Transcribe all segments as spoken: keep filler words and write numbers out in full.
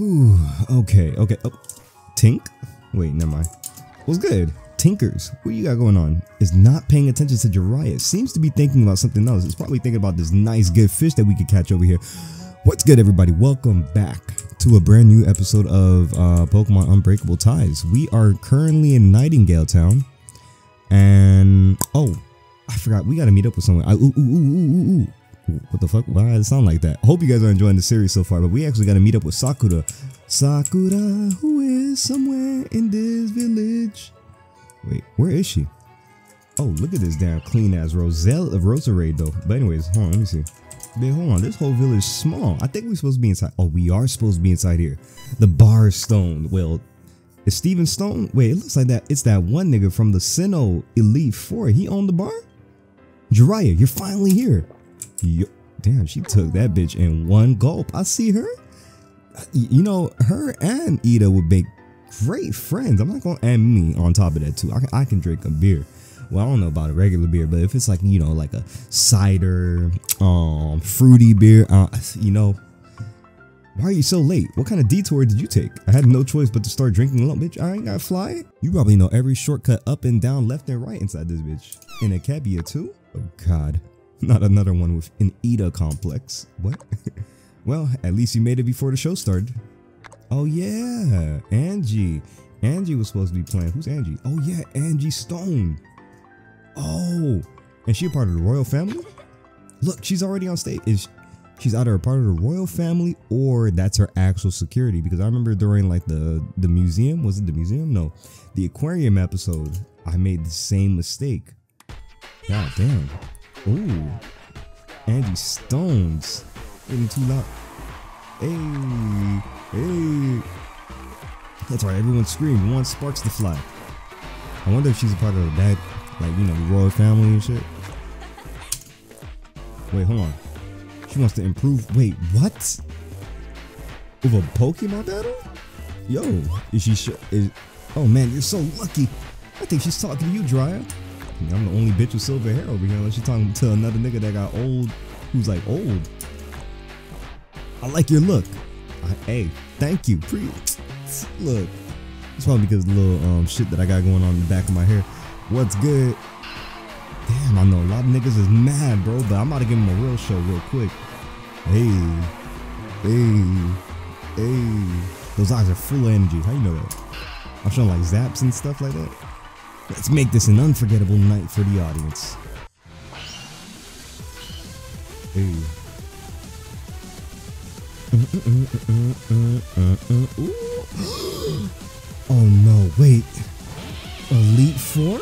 Ooh, okay, okay. Oh, Tink? Wait, never mind. What's good? Tinkers, what you got going on? Is not paying attention to Jiraiya. Seems to be thinking about something else. It's probably thinking about this nice, good fish that we could catch over here. What's good, everybody? Welcome back to a brand new episode of uh, Pokemon Unbreakable Ties. We are currently in Nightingale Town. And, oh, I forgot. We got to meet up with someone. I, ooh, ooh, ooh, ooh, ooh. What the fuck? Why does it sound like that? I hope you guys are enjoying the series so far, but we actually got to meet up with Sakura. Sakura, who is somewhere in this village. Wait, where is she? Oh, look at this damn clean-ass Roselle of Roserade, though. But anyways, hold on, let me see. Babe, hold on, this whole village is small. I think we're supposed to be inside. Oh, we are supposed to be inside here. The Bar Stone. Well, is Steven Stone? Wait, it looks like that. It's that one nigga from the Sinnoh Elite four. He owned the bar? Jiraiya, you're finally here. Yo, damn, she took that bitch in one gulp. I see her. You know, her and Ida would make great friends. I'm not gonna and me on top of that too. I can, I can drink a beer. Well, I don't know about a regular beer, but if it's like, you know, like a cider, um, fruity beer, uh, you know. Why are you so late? What kind of detour did you take? I had no choice but to start drinking alone, bitch. I ain't gotta fly. You probably know every shortcut up and down, left and right inside this bitch. In Akebia too. Oh God. Not another one with an Ida complex. What? Well, at least you made it before the show started. Oh yeah, Angie. Angie was supposed to be playing. Who's Angie? Oh yeah, Angie Stone. Oh, and she a part of the royal family? Look, she's already on stage. Is she's either a part of the royal family or that's her actual security? Because I remember during like the the museum. Was it the museum? No, the aquarium episode. I made the same mistake. God damn. Ooh, Angie Stone's getting too loud. Hey, hey. That's right, everyone scream. One sparks the fly. I wonder if she's a part of that, like, you know, the royal family and shit. Wait, hold on. She wants to improve. Wait, what? With a Pokemon battle? Yo, is she sure? Is, oh man, you're so lucky. I think she's talking to you, Drya. I'm the only bitch with silver hair over here unless you're talking to another nigga that got old, who's like old. I like your look. I, hey, thank you. Pre look, it's probably because of the little um, shit that I got going on in the back of my hair. What's good? Damn, I know a lot of niggas is mad, bro, but I'm about to give them a real show real quick. Hey, hey, hey. Those eyes are full of energy. How you know that? I'm showing like zaps and stuff like that. Let's make this an unforgettable night for the audience. Hey. Oh no, wait. Elite four?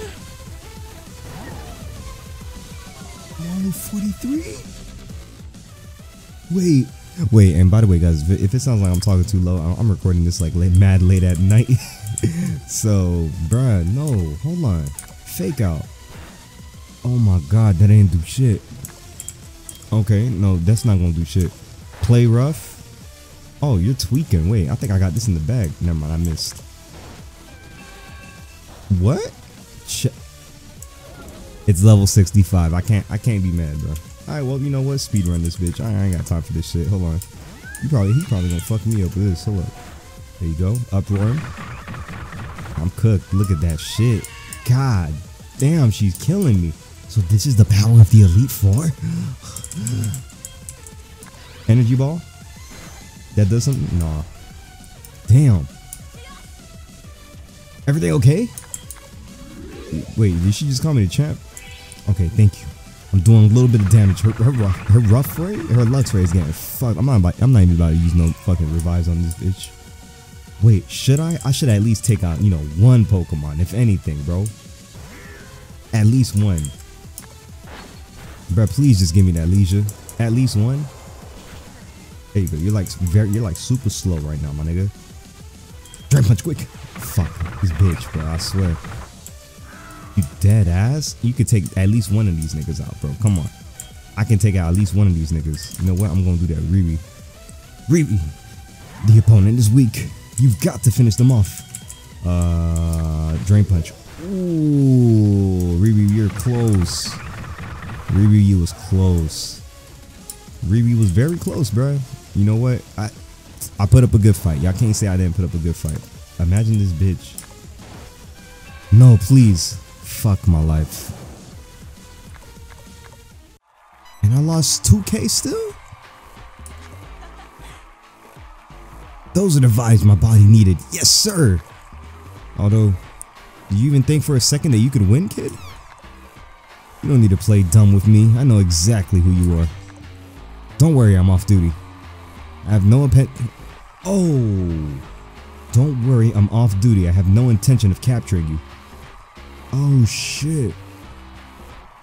Only forty-three? Wait. Wait, and by the way, guys, if it sounds like I'm talking too low, I'm recording this like late, mad late at night. So, bruh, no, hold on. Fake out. Oh my God, that ain't do shit. Okay, no, that's not gonna do shit. Play rough. Oh, you're tweaking. Wait, I think I got this in the bag. Never mind, I missed. What? Ch it's level sixty-five. I can't. I can't be mad, bro. All right, well, you know what? Speedrun this bitch. I ain't got time for this shit. Hold on. You probably he probably gonna fuck me up with this. Hold up. There you go. Uproar. I'm cooked. Look at that shit. God damn, she's killing me. So this is the power of the Elite Four? Energy ball? That does something? Nah. Damn. Everything okay? Wait, did she just call me the champ? Okay, thank you. I'm doing a little bit of damage. Her, her, rough, her rough rate? Her Lux rate is getting fucked. I'm not, about, I'm not even about to use no fucking revives on this bitch. Wait, should I? I should at least take out, you know, one Pokemon, if anything, bro. At least one. Bruh, please just give me that leisure. At least one. There you go. You're like very, you're like super slow right now, my nigga. Drag punch quick. Fuck this bitch, bro. I swear. You dead ass. You could take at least one of these niggas out, bro. Come on. I can take out at least one of these niggas. You know what? I'm gonna do that, Riri. Riri. The opponent is weak. You've got to finish them off. Uh, Drain Punch. Ooh, Riri, you're close. Riri, you was close. Riri was very close, bro. You know what? I I put up a good fight. Y'all can't say I didn't put up a good fight. Imagine this bitch. No, please. Fuck my life. And I lost two K still? Those are the vibes my body needed. Yes, sir. Although, do you even think for a second that you could win, kid? You don't need to play dumb with me. I know exactly who you are. Don't worry, I'm off duty. I have no impet- Oh! Don't worry, I'm off duty. I have no intention of capturing you. Oh, shit.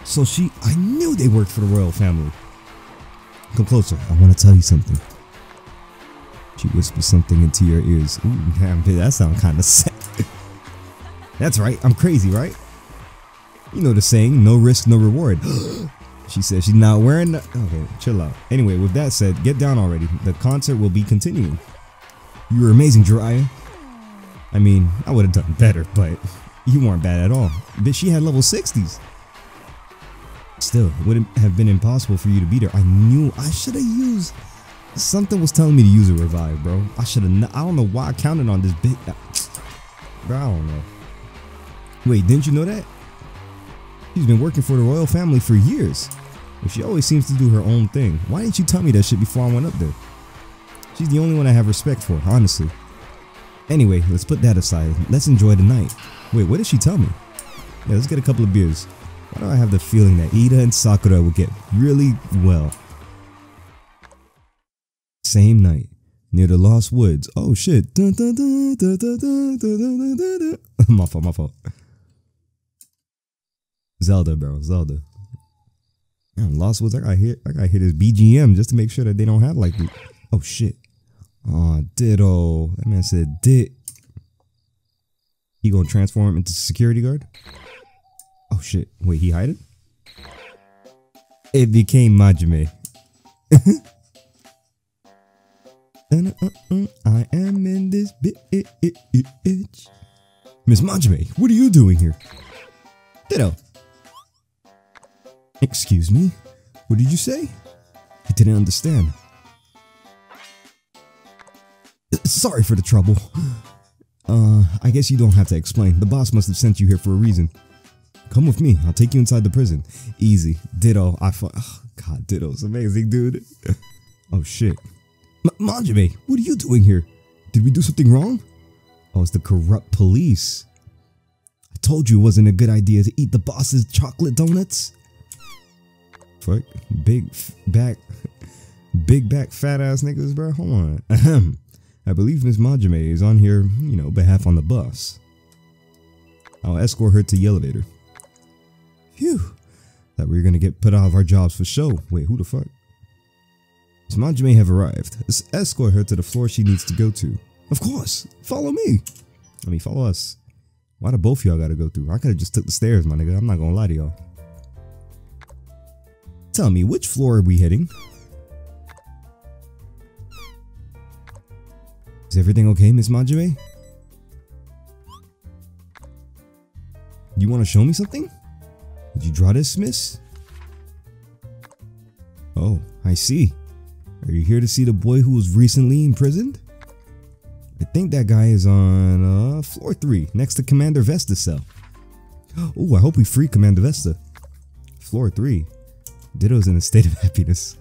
So she- I knew they worked for the royal family. Come closer. I want to tell you something. She whispers something into your ears. Ooh, damn, that sounds kind of sad. That's right. I'm crazy, right? You know the saying, no risk, no reward. She says she's not wearing the- Okay, chill out. Anyway, with that said, get down already. The concert will be continuing. You were amazing, Jiraiya. I mean, I would have done better, but you weren't bad at all. But she had level sixties. Still, it wouldn't have been impossible for you to beat her. I knew I should have used... Something was telling me to use a revive, bro. I should have... I don't know why I counted on this big... Bro, I don't know. Wait, didn't you know that? She's been working for the royal family for years. And she always seems to do her own thing. Why didn't you tell me that shit before I went up there? She's the only one I have respect for, honestly. Anyway, let's put that aside. Let's enjoy the night. Wait, what did she tell me? Yeah, let's get a couple of beers. Why do I have the feeling that Ida and Sakura will get really well? Same night, near the Lost Woods. Oh shit. My fault, my fault. Zelda, bro, Zelda. Man, Lost Woods, I gotta hit, I gotta hit his B G M just to make sure that they don't have like, oh shit. Aw, oh, ditto. That man said dit. He gonna transform him into security guard? Oh shit, wait, he hide it? It became Majime. I am in this bitch. Miss Majime, what are you doing here? Ditto. Excuse me? What did you say? I didn't understand. Sorry for the trouble. Uh, I guess you don't have to explain. The boss must have sent you here for a reason. Come with me. I'll take you inside the prison. Easy. Ditto. I fu- oh, God, Ditto's amazing, dude. Oh, shit. M Majime, what are you doing here? Did we do something wrong? Oh, it's the corrupt police. I told you it wasn't a good idea to eat the boss's chocolate donuts. Fuck. Big back. Big back fat ass niggas, bro. Hold on. Ahem. I believe Miss Majime is on here, you know, behalf on the bus. I'll escort her to the elevator. Phew. Thought we were gonna get put out of our jobs for show. Wait, who the fuck? Miss Majime have arrived. Let's escort her to the floor she needs to go to. Of course. Follow me. I mean, follow us. Why do both y'all gotta go through? I could've just took the stairs, my nigga. I'm not gonna lie to y'all. Tell me, which floor are we heading? Is everything okay, Miss Majime? You want to show me something? Did you draw this, miss? Oh, I see. Are you here to see the boy who was recently imprisoned? I think that guy is on uh, floor three, next to Commander Vesta's cell. Oh, I hope we free Commander Vesta. Floor three. Ditto's in a state of happiness.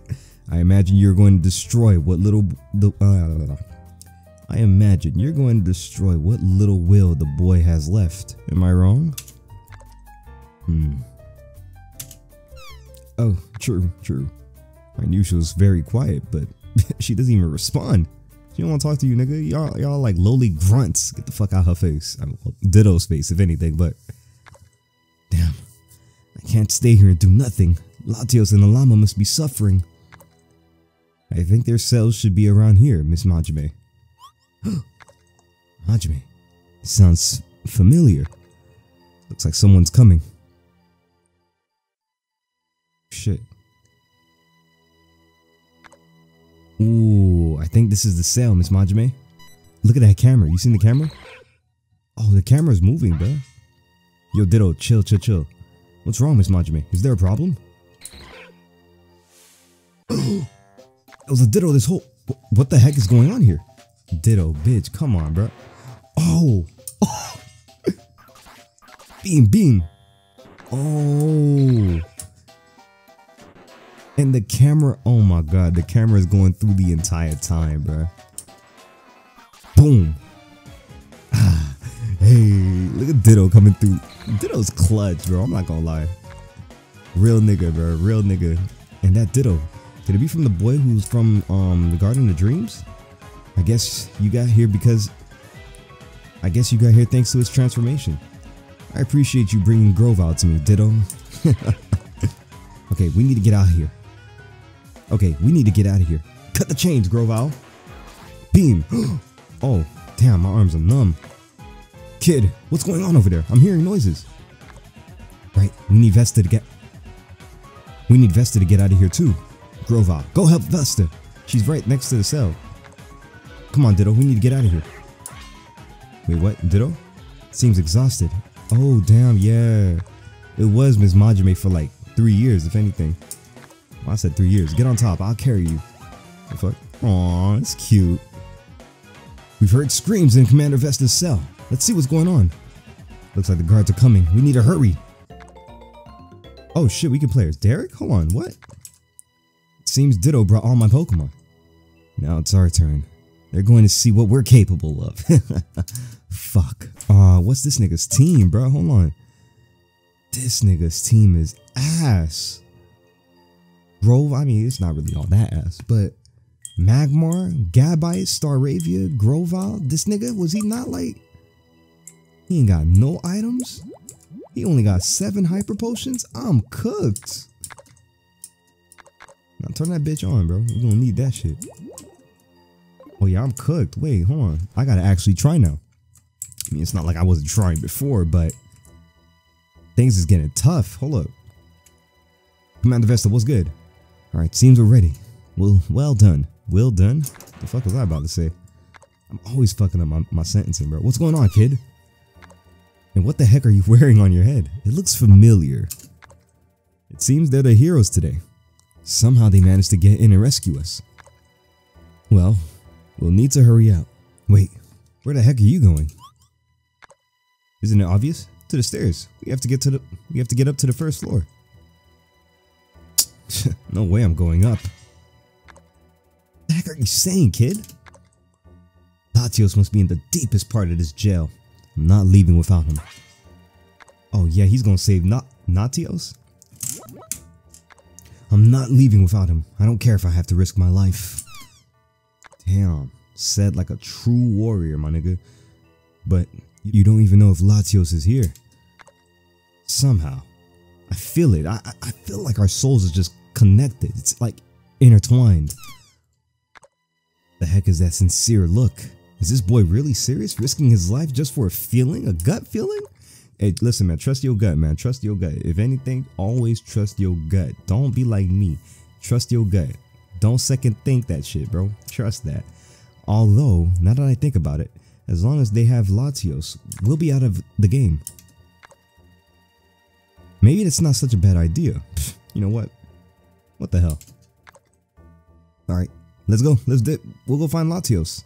I imagine you're going to destroy what little... the. Uh, I imagine you're going to destroy what little will the boy has left. Am I wrong? Hmm. Oh, true, true. I knew she was very quiet, but she doesn't even respond. She don't want to talk to you, nigga. Y'all, y'all like lowly grunts. Get the fuck out of her face. I mean, well, Ditto's face, if anything, but... Damn. I can't stay here and do nothing. Latios and the llama must be suffering. I think their cells should be around here, Miss Majime. Majime, sounds familiar. Looks like someone's coming. Shit. Ooh, I think this is the cell, Miss Majime. Look at that camera. You seen the camera? Oh, the camera's moving, bro. Yo, Ditto, chill, chill, chill. What's wrong, Miss Majime? Is there a problem? It was a Ditto this whole- What the heck is going on here? Ditto, bitch. Come on, bro. Oh. Oh. Beam, beam. Oh. And the camera. Oh, my God. The camera is going through the entire time, bro. Boom. Ah, hey, look at Ditto coming through. Ditto's clutch, bro. I'm not going to lie. Real nigga, bro. Real nigga. And that Ditto. Could it be from the boy who's from um, the Garden of Dreams? I guess you got here because... I guess you got here thanks to his transformation. I appreciate you bringing Groval to me, Ditto. Okay, we need to get out of here. Okay, we need to get out of here. Cut the chains, Groval. Beam. Oh, damn, my arms are numb. Kid, what's going on over there? I'm hearing noises. Right, we need Vesta to get... We need Vesta to get out of here, too. Groval, go help Vesta. She's right next to the cell. Come on, Ditto, we need to get out of here. Wait, what? Ditto? Seems exhausted. Oh, damn, yeah. It was Miss Majime for like three years, if anything. Well, I said three years. Get on top, I'll carry you. The fuck? Aw, that's cute. We've heard screams in Commander Vesta's cell. Let's see what's going on. Looks like the guards are coming. We need to hurry. Oh, shit, we can play as Derek? Hold on, what? Seems Ditto brought all my Pokemon. Now it's our turn. They're going to see what we're capable of. Fuck. Uh, what's this nigga's team, bro? Hold on. This nigga's team is ass. Grove, I mean, it's not really all that ass, but Magmar, Gabite, Staravia, Groval. This nigga, was he not like... He ain't got no items? He only got seven Hyper Potions? I'm cooked. Now turn that bitch on, bro. We don't need that shit. Oh yeah, I'm cooked. Wait, hold on. I gotta actually try now. I mean, it's not like I wasn't trying before, but things is getting tough. Hold up. Commander Vesta, what's good? Alright, seems we're ready. Well, well done. Well done? What the fuck was I about to say? I'm always fucking up my, my sentencing, bro. What's going on, kid? And what the heck are you wearing on your head? It looks familiar. It seems they're the heroes today. Somehow they managed to get in and rescue us. Well, we'll need to hurry up. Wait, where the heck are you going? Isn't it obvious? To the stairs. We have to get to the we have to get up to the first floor. No way I'm going up. What the heck are you saying, kid? Latios must be in the deepest part of this jail. I'm not leaving without him. Oh yeah, he's gonna save not Latios? I'm not leaving without him. I don't care if I have to risk my life. Damn. Said like a true warrior, my nigga. But you don't even know if Latios is here. Somehow. I feel it. I, I feel like our souls are just connected. It's like intertwined. The heck is that sincere look? Is this boy really serious? Risking his life just for a feeling? A gut feeling? Hey, listen, man, trust your gut, man. Trust your gut. If anything, always trust your gut. Don't be like me. Trust your gut. Don't second think that shit, bro. Trust that. Although, now that I think about it, as long as they have Latios, we'll be out of the game. Maybe that's not such a bad idea. Pfft, you know what? What the hell? Alright, let's go. Let's dip. We'll go find Latios.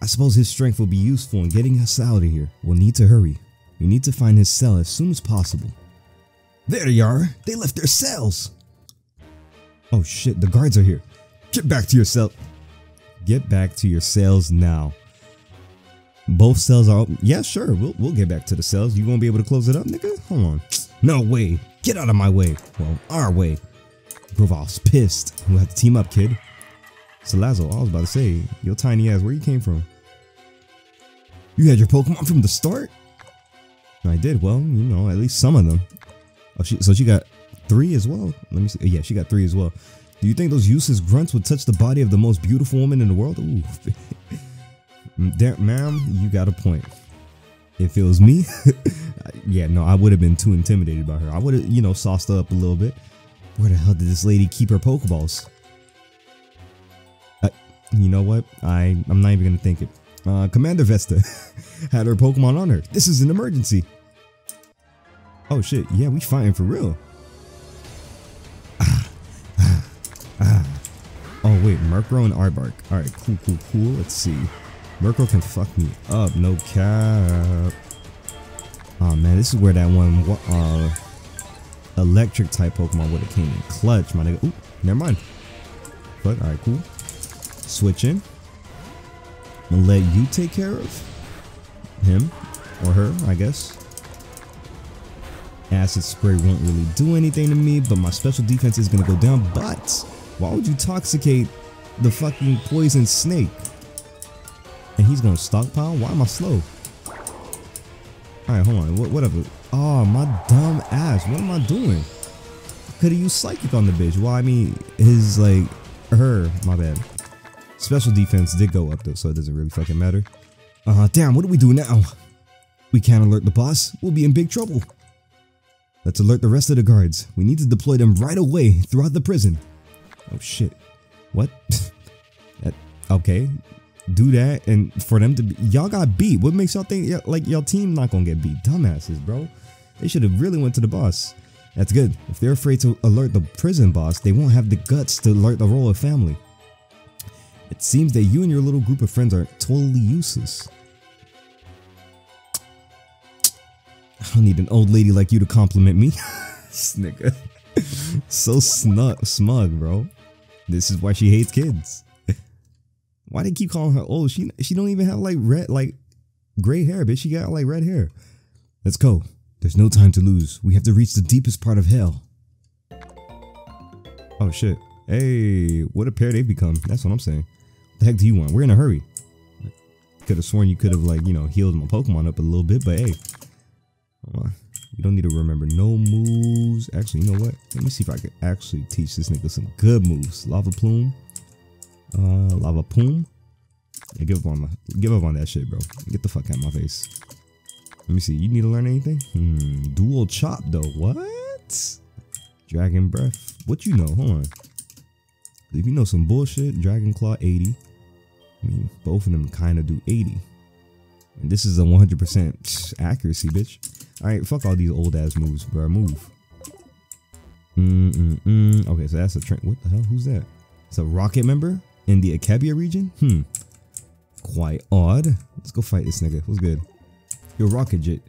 I suppose his strength will be useful in getting us out of here. We'll need to hurry. We need to find his cell as soon as possible. There they are! They left their cells! Oh shit, the guards are here. Get back to your cell. Get back to your cells now. Both cells are open. Yeah, sure, we'll, we'll get back to the cells. You won't be able to close it up, nigga? Hold on. No way! Get out of my way! Well, our way. Groval's pissed. We'll have to team up, kid. Salazzo, I was about to say, your tiny ass, where you came from? You had your Pokemon from the start? I did. Well, you know, at least some of them. Oh, she, so she got three as well. Let me see. Yeah, she got three as well. Do you think those useless grunts would touch the body of the most beautiful woman in the world? Ooh. There, ma'am, you got a point. If it was me, yeah, no, I would have been too intimidated by her. I would have, you know, sauced her up a little bit. Where the hell did this lady keep her Pokeballs? Uh, you know what? I, I'm not even going to think it. Uh, Commander Vesta had her Pokemon on her. This is an emergency. Oh shit, yeah, we fighting for real. Ah, ah, ah. Oh wait, Murkrow and Arbok. Alright, cool, cool, cool. Let's see. Murkrow can fuck me up. No cap. Oh man, this is where that one uh, electric type Pokemon would have came in clutch, my nigga. Ooh, never mind. But alright, cool. Switch in. I'm gonna let you take care of him or her, I guess. Acid spray won't really do anything to me, but my special defense is gonna go down. But why would you toxicate the fucking poison snake? And he's gonna stockpile? Why am I slow? Alright, hold on. What, whatever. Oh, my dumb ass. What am I doing? Could have used psychic on the bitch. Well, I mean, his, like, her. My bad. Special defense did go up, though, so it doesn't really fucking matter. Uh, damn, what do we do now? We can't alert the boss. We'll be in big trouble. Let's alert the rest of the guards. We need to deploy them right away throughout the prison. Oh, shit. What? that, okay. Do that, and for them to be, y'all got beat. What makes y'all think like y'all team not gonna get beat? Dumbasses, bro. They should have really went to the boss. That's good. If they're afraid to alert the prison boss, they won't have the guts to alert the royal family. It seems that you and your little group of friends are totally useless. I don't need an old lady like you to compliment me. Snicker. So snug, smug, bro. This is why she hates kids. Why they keep calling her old? She she don't even have like red like gray hair, bitch. She got like red hair. Let's go. There's no time to lose. We have to reach the deepest part of hell. Oh shit. Hey, what a pair they've become. That's what I'm saying. What the heck do you want? We're in a hurry. Could have sworn you could have like, you know, healed my Pokemon up a little bit, but hey. Hold on. You don't need to remember no moves. Actually, you know what? Let me see if I could actually teach this nigga some good moves. Lava Plume. Uh, Lava Plume. Yeah, give up on my, give up on that shit, bro. Get the fuck out of my face. Let me see. You need to learn anything? Hmm. Dual Chop, though. What? Dragon Breath. What you know? Hold on. If you know some bullshit, Dragon Claw eighty. I mean, both of them kind of do eighty. And this is a one hundred percent accuracy, bitch. All right, fuck all these old ass moves, bro. Move. Mm mm mm. Okay, so that's a train. What the hell? Who's that? It's a Rocket member. In the Akebia region? Hmm. Quite odd. Let's go fight this nigga. What's good? Yo, Rocket Jit.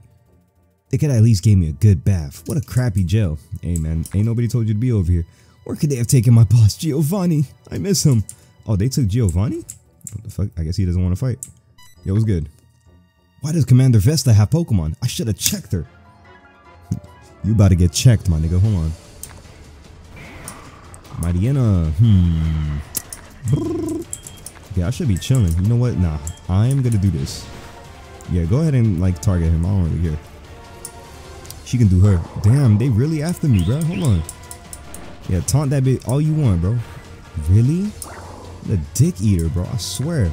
They could at least give me a good bath. What a crappy jail. Hey, man. Ain't nobody told you to be over here. Where could they have taken my boss, Giovanni? I miss him. Oh, they took Giovanni? What the fuck? I guess he doesn't want to fight. Yo, what's good? Why does Commander Vesta have Pokemon? I should have checked her. You about to get checked, my nigga. Hold on. Mariana. Hmm. Yeah, I should be chilling. You know what? Nah, I am gonna do this. Yeah, go ahead and like target him. I don't really care. She can do her. Damn, they really after me, bro. Hold on. Yeah, taunt that bitch all you want, bro. Really? The dick eater, bro. I swear.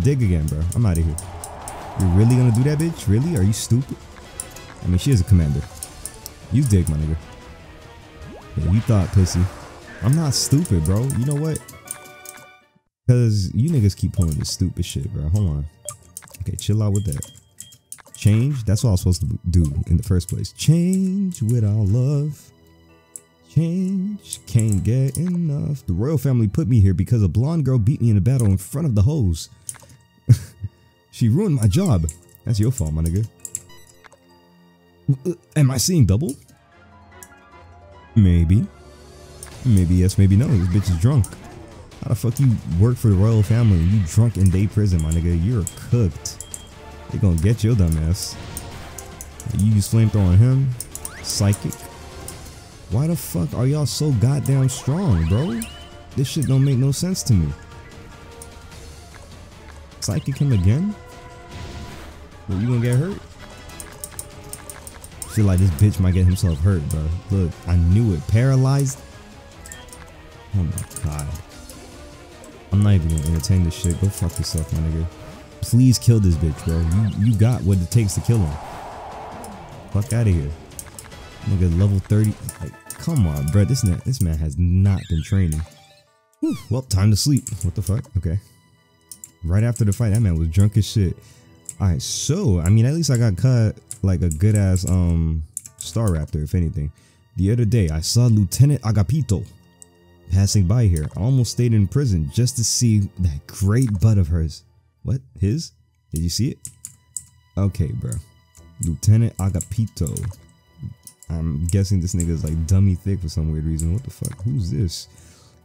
Dig again, bro. I'm out of here. You're really gonna do that, bitch? Really? Are you stupid? I mean, she is a commander. You dig, my nigga. Yeah, you thought, pussy. I'm not stupid, bro. You know what? Because you niggas keep pulling this stupid shit, bro. Hold on. Okay, chill out with that. Change. That's what I was supposed to do in the first place. Change with our love. Change. Can't get enough. The royal family put me here because a blonde girl beat me in a battle in front of the hoes. She ruined my job. That's your fault, my nigga. Am I seeing double? Maybe. Maybe yes, maybe no. This bitch is drunk. How the fuck you work for the royal family and you drunk in day prison, my nigga? You're cooked. They gonna get your dumb ass. You use flamethrower on him. Psychic. Why the fuck are y'all so goddamn strong, bro? This shit don't make no sense to me. Psychic him again? Well, you gonna get hurt? I feel like this bitch might get himself hurt, bro. Look, I knew it. Paralyzed. Oh my god. I'm not even gonna entertain this shit. Go fuck yourself, my nigga. Please kill this bitch, bro. You you got what it takes to kill him. Fuck out of here. Nigga, level thirty. Like, come on, bro. This man, this man has not been training. Whew, well, time to sleep. What the fuck? Okay. Right after the fight, that man was drunk as shit. Alright, so, I mean, at least I got cut like a good ass um Star Raptor, if anything. The other day, I saw Lieutenant Agapito. passing by here. I almost stayed in prison just to see that great butt of hers. What? His? Did you see it? Okay, bro. Lieutenant Agapito. I'm guessing this nigga is like dummy thick for some weird reason. What the fuck? Who's this?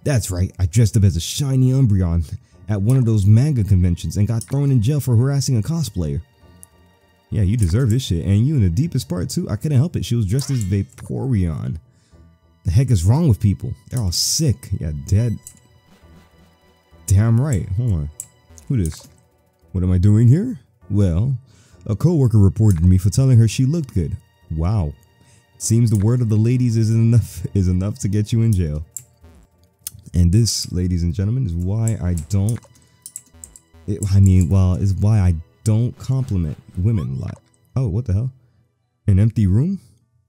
That's right. I dressed up as a shiny Umbreon at one of those manga conventions and got thrown in jail for harassing a cosplayer. Yeah, you deserve this shit. And you in the deepest part too. I couldn't help it. She was dressed as Vaporeon. The heck is wrong with people? They're all sick. Yeah, dead. Damn right. Hold on. Who this? What am I doing here? Well, a co-worker reported me for telling her she looked good. Wow. Seems the word of the ladies isn't enough is enough to get you in jail. And this, ladies and gentlemen, is why I don't it, I mean, well, it's why I don't compliment women a lot. Oh, what the hell? An empty room?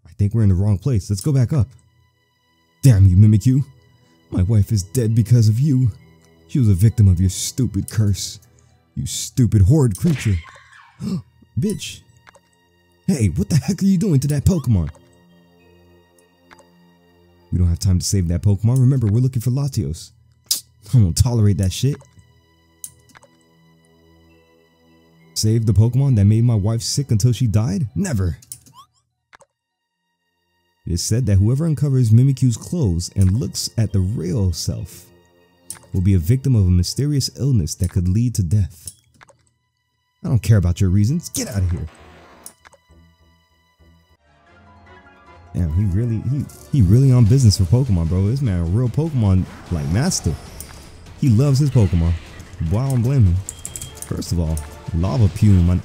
I think we're in the wrong place. Let's go back up. Damn you, Mimikyu. My wife is dead because of you. She was a victim of your stupid curse. You stupid horrid creature. Bitch. Hey, what the heck are you doing to that Pokemon? We don't have time to save that Pokemon. Remember, we're looking for Latios. I won't tolerate that shit. Save the Pokemon that made my wife sick until she died? Never. It is said that whoever uncovers Mimikyu's clothes and looks at the real self will be a victim of a mysterious illness that could lead to death. I don't care about your reasons. Get out of here. Damn, he really, he, he really on business for Pokemon, bro. This man a real Pokemon, like, master. He loves his Pokemon. Why I don't blame him? First of all, Lava Pume, my...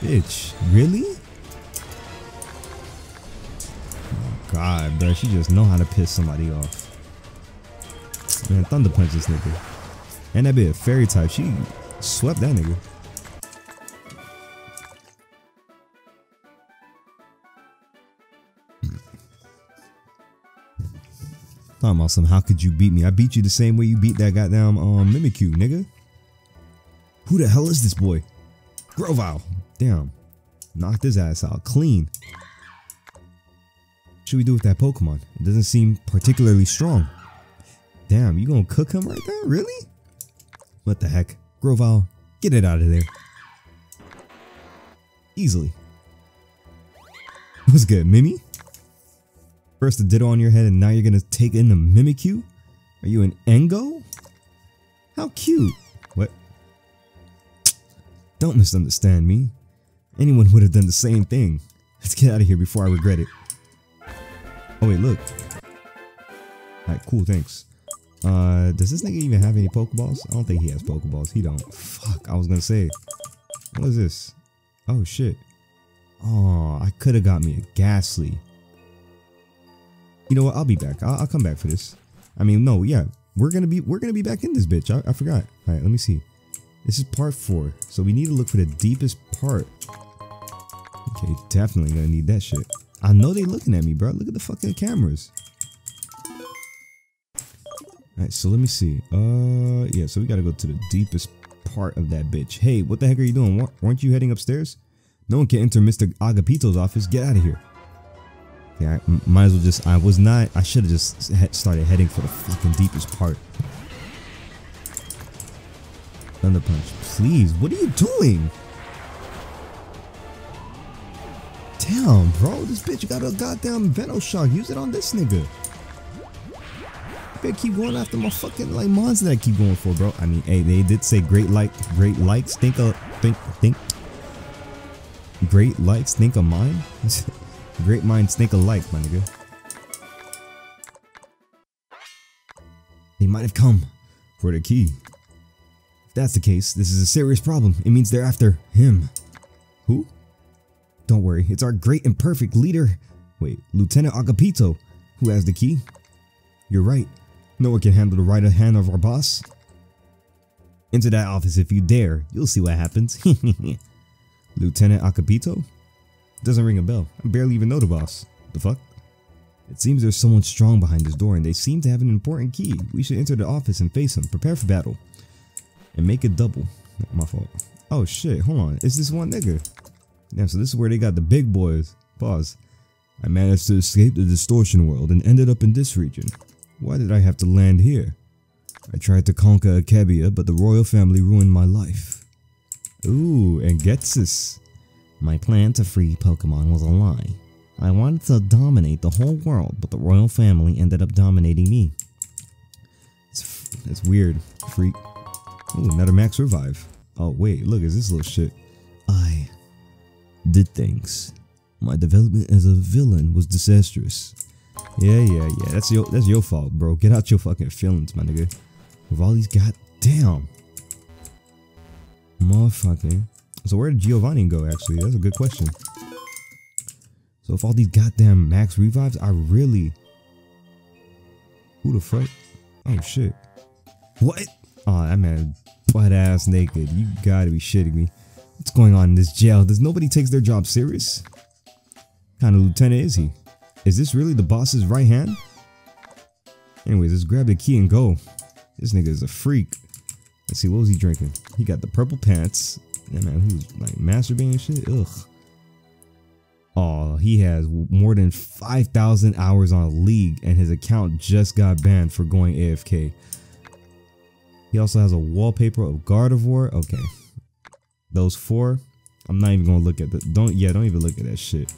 Bitch, really? Oh, God, bro, she just know how to piss somebody off. Man, Thunder Punch this nigga. And that be a fairy type. She swept that nigga. Talking about some, how could you beat me? I beat you the same way you beat that goddamn um, Mimikyu, nigga. Who the hell is this boy? Groval. Damn. Knocked his ass out. Clean. What should we do with that Pokemon? It doesn't seem particularly strong. Damn, you gonna cook him right there? Really? What the heck? Groval, get it out of there. Easily. What's good, Mimi? First a ditto on your head and now you're gonna take in the Mimikyu? Are you an Engo? How cute. What? Don't misunderstand me. Anyone would have done the same thing. Let's get out of here before I regret it. Oh wait, look. Alright, cool, thanks. Uh, does this nigga even have any Pokeballs? I don't think he has Pokeballs. He don't. Fuck, I was gonna say. What is this? Oh shit. Oh, I could have got me a Ghastly. You know what? I'll be back. I'll, I'll come back for this. I mean, no, yeah, we're gonna be we're gonna be back in this bitch. I, I forgot. All right, let me see. This is part four, so we need to look for the deepest part. Okay, definitely gonna need that shit. I know they looking at me, bro. Look at the fucking cameras. All right, so let me see. Uh, yeah, so we gotta go to the deepest part of that bitch. Hey, what the heck are you doing? W weren't you heading upstairs? No one can enter Mister Agapito's office. Get out of here. Yeah, I might as well just, I was not, I should have just started heading for the fucking deepest part. Thunder Punch, please, what are you doing? Damn, bro, this bitch got a goddamn Veno Shock, use it on this nigga. You better keep going after my fucking, like, monster that I keep going for, bro. I mean, hey, they did say great like, great likes, think of, think, think, great likes, think of mine? Great mind snake alike, my nigga. They might have come for the key. If that's the case, this is a serious problem. It means they're after him. Who? Don't worry, it's our great and perfect leader. Wait, Lieutenant Agapito, who has the key. You're right. No one can handle the right hand of our boss. Enter that office if you dare. You'll see what happens. Lieutenant Agapito? Doesn't ring a bell. I barely even know the boss. The fuck? It seems there's someone strong behind this door and they seem to have an important key. We should enter the office and face him. Prepare for battle. And make it double. Not my fault. Oh shit, hold on. It's this one nigga. Now, so this is where they got the big boys. Pause. I managed to escape the distortion world and ended up in this region. Why did I have to land here? I tried to conquer Akebia, but the royal family ruined my life. Ooh, and Getzis. My plan to free Pokemon was a lie. I wanted to dominate the whole world, but the royal family ended up dominating me. It's, it's weird, freak. Ooh, another max revive. Oh wait, look, is this little shit. I did things. My development as a villain was disastrous. Yeah, yeah, yeah, that's your, that's your fault, bro. Get out your fucking feelings, my nigga. With all these goddamn motherfucking... So where did Giovanni go, actually? That's a good question. So with all these goddamn max revives, I really... Who the fuck? Oh, shit. What? Oh, that man butt-ass naked. You gotta be shitting me. What's going on in this jail? Does nobody takes their job serious? What kind of lieutenant is he? Is this really the boss's right hand? Anyways, let's grab the key and go. This nigga is a freak. Let's see, what was he drinking? He got the purple pants. Yeah, man, he was like masturbating and shit. Ugh. Aw, he has more than five thousand hours on a league, and his account just got banned for going A F K. He also has a wallpaper of Gardevoir. Okay. Those four. I'm not even gonna look at the don't yeah, don't even look at that shit.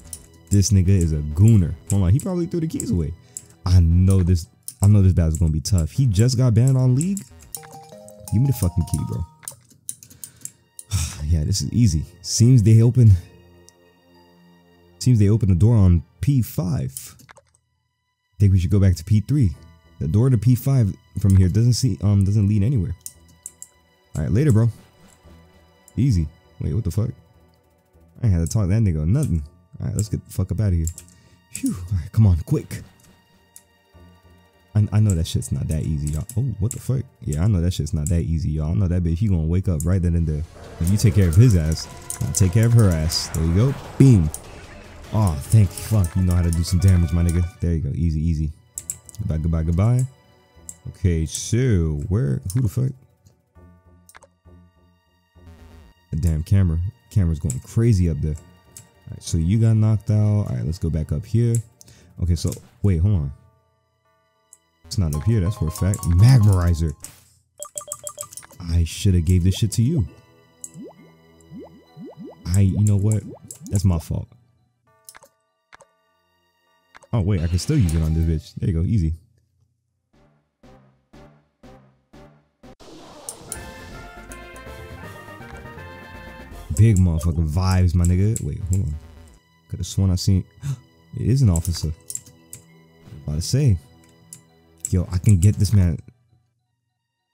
This nigga is a gooner. Hold on, he probably threw the keys away. I know this I know this battle's gonna be tough. He just got banned on League. Give me the fucking key, bro. Yeah, this is easy. Seems they open Seems they opened the door on P five. Think we should go back to P three. The door to P five from here doesn't see um doesn't lead anywhere. Alright, later, bro. Easy. Wait, what the fuck? I ain't had to talk to that nigga or nothing. Alright, let's get the fuck up out of here. Phew. Alright, come on, quick. I, I know that shit's not that easy, y'all. Oh, what the fuck? Yeah, I know that shit's not that easy, y'all. I know that bitch, he gonna wake up right then and there. If you take care of his ass, I'll take care of her ass. There you go. Beam. Oh, thank fuck. You know how to do some damage, my nigga. There you go. Easy, easy. Goodbye, goodbye, goodbye. Okay, so where? Who the fuck? The damn camera. Camera's going crazy up there. Alright, so you got knocked out. Alright, let's go back up here. Okay, so, wait, hold on. It's not up here, that's for a fact. Magmarizer! I should've gave this shit to you. I, you know what? That's my fault. Oh, wait, I can still use it on this bitch. There you go, easy. Big motherfucking vibes, my nigga. Wait, hold on. Could have sworn I seen... It is an officer. About to say. Yo, I can get this man.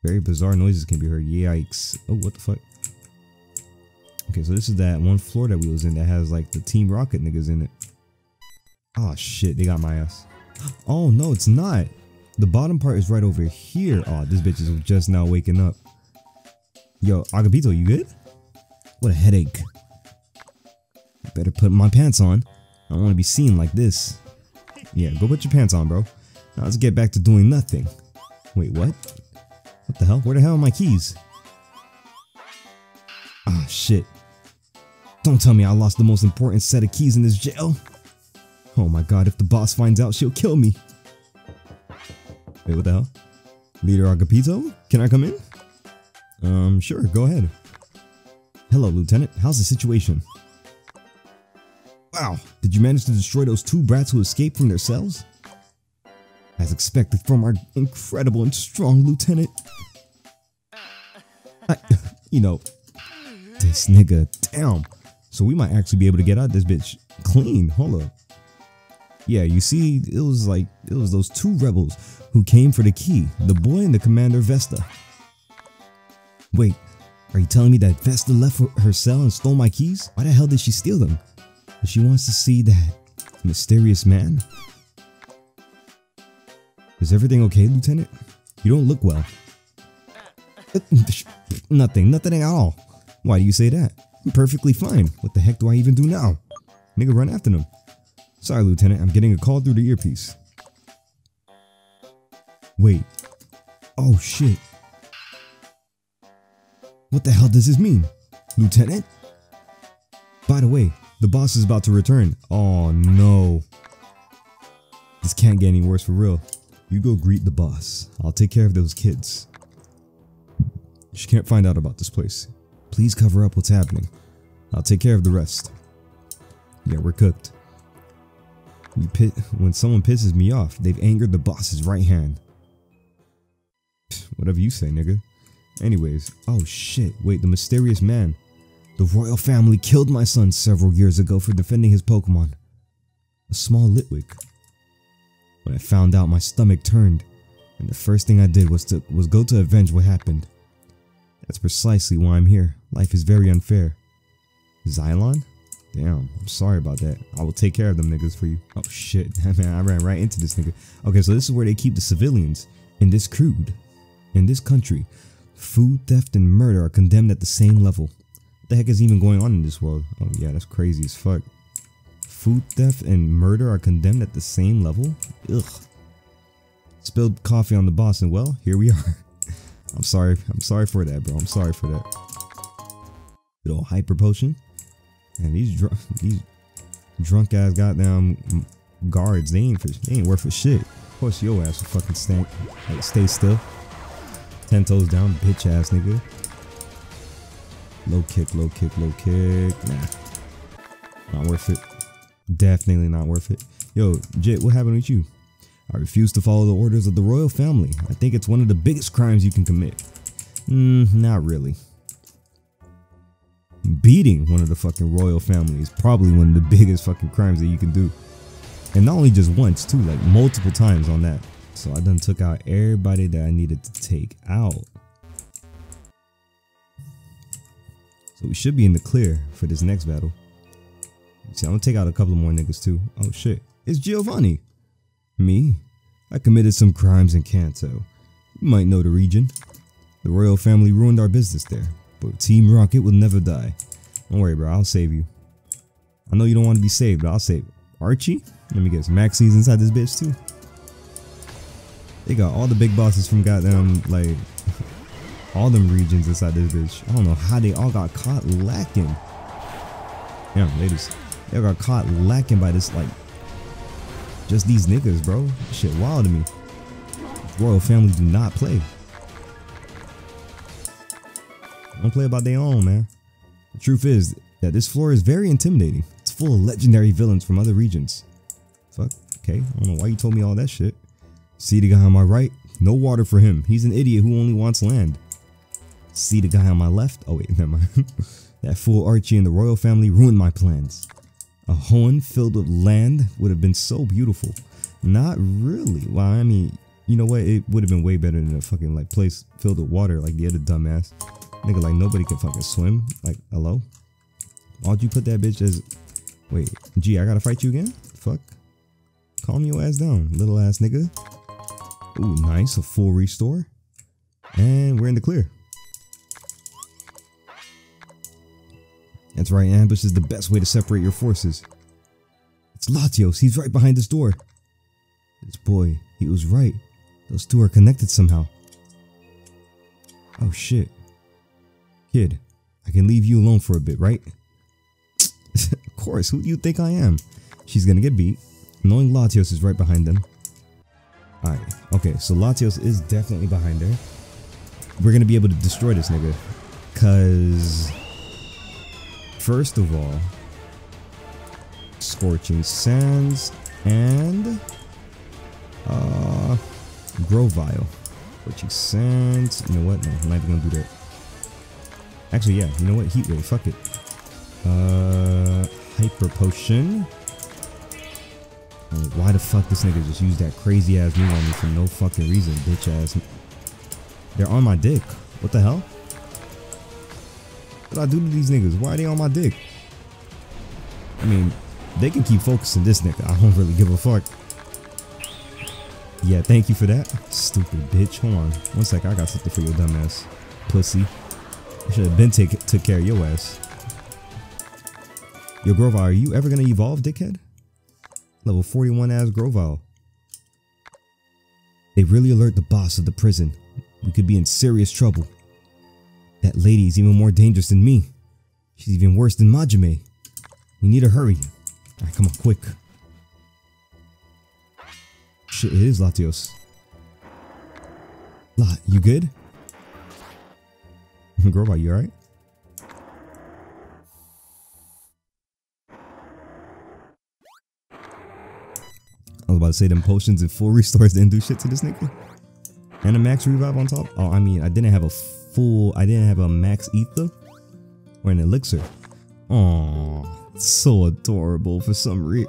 Very bizarre noises can be heard. Yikes. Oh, what the fuck? Okay, so this is that one floor that we was in that has like the Team Rocket niggas in it. Oh shit, they got my ass. Oh no, it's not. The bottom part is right over here. Oh, this bitch is just now waking up. Yo, Agapito, you good? What a headache. Better put my pants on. I don't want to be seen like this. Yeah, go put your pants on, bro. Now let's get back to doing nothing. Wait, what? What the hell? Where the hell are my keys? Ah, shit. Don't tell me I lost the most important set of keys in this jail. Oh my god, if the boss finds out, she'll kill me. Wait, what the hell? Leader Agapito? Can I come in? Um, sure, go ahead. Hello, Lieutenant. How's the situation? Wow, did you manage to destroy those two brats who escaped from their cells? As expected from our incredible and strong Lieutenant. I, you know, this nigga, damn. So we might actually be able to get out of this bitch clean. Hold up. Yeah, you see, it was like, it was those two rebels who came for the key. The boy and the Commander Vesta. Wait. Are you telling me that Vesta left her cell and stole my keys? Why the hell did she steal them? She wants to see that mysterious man. Is everything okay, Lieutenant? You don't look well. Nothing, nothing at all. Why do you say that? I'm perfectly fine. What the heck do I even do now? Nigga, run after them. Sorry, Lieutenant, I'm getting a call through the earpiece. Wait. Oh, shit. What the hell does this mean? Lieutenant? By the way, the boss is about to return. Oh no. This can't get any worse for real. You go greet the boss. I'll take care of those kids. She can't find out about this place. Please cover up what's happening. I'll take care of the rest. Yeah, we're cooked. You pit when someone pisses me off, they've angered the boss's right hand. Pfft, whatever you say, nigga. Anyways, oh shit, wait, the mysterious man. The royal family killed my son several years ago for defending his Pokemon. A small Litwick. When I found out, my stomach turned, and the first thing I did was to was go to avenge what happened. That's precisely why I'm here. Life is very unfair. Xylon? Damn, I'm sorry about that. I will take care of them niggas for you. Oh shit, man, I ran right into this nigga. Okay, so this is where they keep the civilians. In this crude, in this country, food theft and murder are condemned at the same level. What the heck is even going on in this world? Oh yeah, that's crazy as fuck. Food theft and murder are condemned at the same level? Ugh. Spilled coffee on the boss and well, here we are. I'm sorry, I'm sorry for that, bro. I'm sorry for that. Little hyper potion. And these drunk, these drunk ass goddamn guards, they ain't for, they ain't worth a shit. Of course, your ass will fucking stand, like, stay still. Ten toes down, bitch ass nigga. Low kick, low kick, low kick. Nah, not worth it. Definitely not worth it. Yo, Jit, what happened with you? I refuse to follow the orders of the royal family. I think it's one of the biggest crimes you can commit. Mm, not really. Beating one of the fucking royal family is probably one of the biggest fucking crimes that you can do, and not only just once too, like multiple times on that. So I done took out everybody that I needed to take out, so we should be in the clear for this next battle. See, I'm gonna take out a couple more niggas too. Oh shit, it's Giovanni. Me? I committed some crimes in Kanto. You might know the region. The royal family ruined our business there. But Team Rocket will never die. Don't worry, bro. I'll save you. I know you don't want to be saved, but I'll save Archie. Let me guess. Maxi's inside this bitch too. They got all the big bosses from goddamn like all them regions inside this bitch. I don't know how they all got caught lacking. Damn, ladies, they got caught lacking by this like just these niggas, bro. This shit wild to me. Royal family do not play. Don't play about their own, man. The truth is that this floor is very intimidating. It's full of legendary villains from other regions. Fuck, okay, I don't know why you told me all that shit. See the guy on my right? No water for him. He's an idiot who only wants land. See the guy on my left? Oh wait, never mind. That fool Archie and the royal family ruined my plans. A Hoenn filled with land would have been so beautiful. Not really. Well, I mean, you know what? It would have been way better than a fucking like place filled with water like the other dumbass. Nigga, like nobody can fucking swim. Like, hello? Why'd you put that bitch as... Wait, gee, I gotta fight you again? Fuck. Calm your ass down, little ass nigga. Ooh, nice. A full restore. And we're in the clear. That's right, ambush is the best way to separate your forces. It's Latios. He's right behind this door. This boy, he was right. Those two are connected somehow. Oh, shit. Kid, I can leave you alone for a bit, right? Of course, who do you think I am? She's gonna get beat, knowing Latios is right behind them. Alright, okay, so Latios is definitely behind there. We're gonna be able to destroy this nigga. Cause... First of all... Scorching Sands and... Uh... Grovyle. Scorching Sands... You know what? No, I'm not even gonna do that. Actually, yeah, you know what? Heat Wave, fuck it. Uh, Hyper Potion. Like, why the fuck this nigga just used that crazy ass move on me for no fucking reason, bitch ass. They're on my dick. What the hell? What did I do to these niggas? Why are they on my dick? I mean, they can keep focusing this nigga. I don't really give a fuck. Yeah, thank you for that. Stupid bitch. Hold on. One sec, I got something for your dumbass. Pussy. I should have been take, took care of your ass. Yo, Grovyle, are you ever gonna evolve, dickhead? Level forty-one ass Grovyle. They really alert the boss of the prison. We could be in serious trouble. That lady is even more dangerous than me. She's even worse than Majime. We need to hurry. Alright, come on, quick. Shit, it is Latios. Lot, you good? Groval, you alright? I was about to say them potions and full restores didn't do shit to this nigga. And a max revive on top. Oh, I mean, I didn't have a full, I didn't have a max ether or an elixir. Aw, so adorable. For some re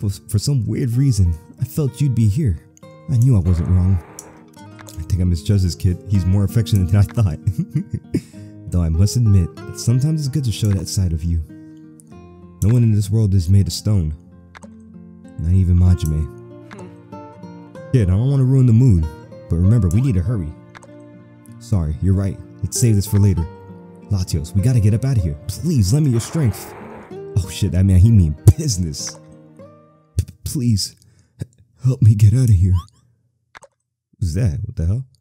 for, for some weird reason, I felt you'd be here. I knew I wasn't wrong. I think I misjudged this kid. He's more affectionate than I thought. Though I must admit that sometimes it's good to show that side of you. No one in this world is made of stone. Not even Majime. Kid, I don't want to ruin the mood, but remember, we need to hurry. Sorry, you're right. Let's save this for later. Latios, we gotta get up out of here. Please, lend me your strength. Oh shit, that man, he mean business. P- please, help me get out of here. Who's that? What the hell?